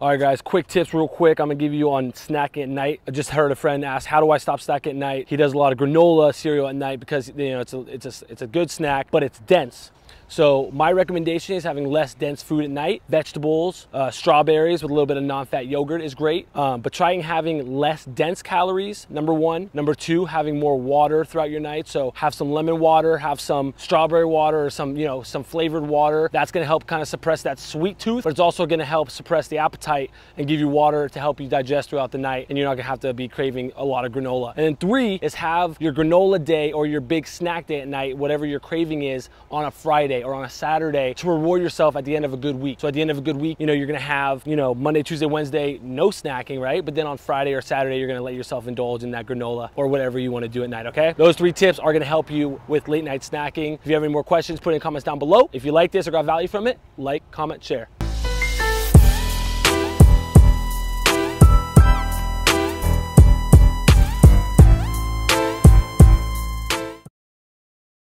All right guys, quick tips real quick. I'm gonna give you on snacking at night. I just heard a friend ask, how do I stop snacking at night? He does a lot of granola cereal at night because you know it's a good snack, but it's dense. So my recommendation is having less dense food at night. Vegetables, strawberries with a little bit of non-fat yogurt is great, but trying having less dense calories, number one. Number two, having more water throughout your night. So have some lemon water, have some strawberry water or some, you know, some flavored water. That's gonna help kind of suppress that sweet tooth, but it's also gonna help suppress the appetite and give you water to help you digest throughout the night, and you're not gonna have to be craving a lot of granola. And then three is have your granola day or your big snack day at night, whatever your craving is, on a Friday or on a Saturday to reward yourself at the end of a good week. So at the end of a good week, you know, you're gonna have, you know, Monday, Tuesday, Wednesday, no snacking, right? But then on Friday or Saturday, you're gonna let yourself indulge in that granola or whatever you wanna do at night, okay? Those three tips are gonna help you with late night snacking. If you have any more questions, put it in the comments down below. If you like this or got value from it, like, comment, share.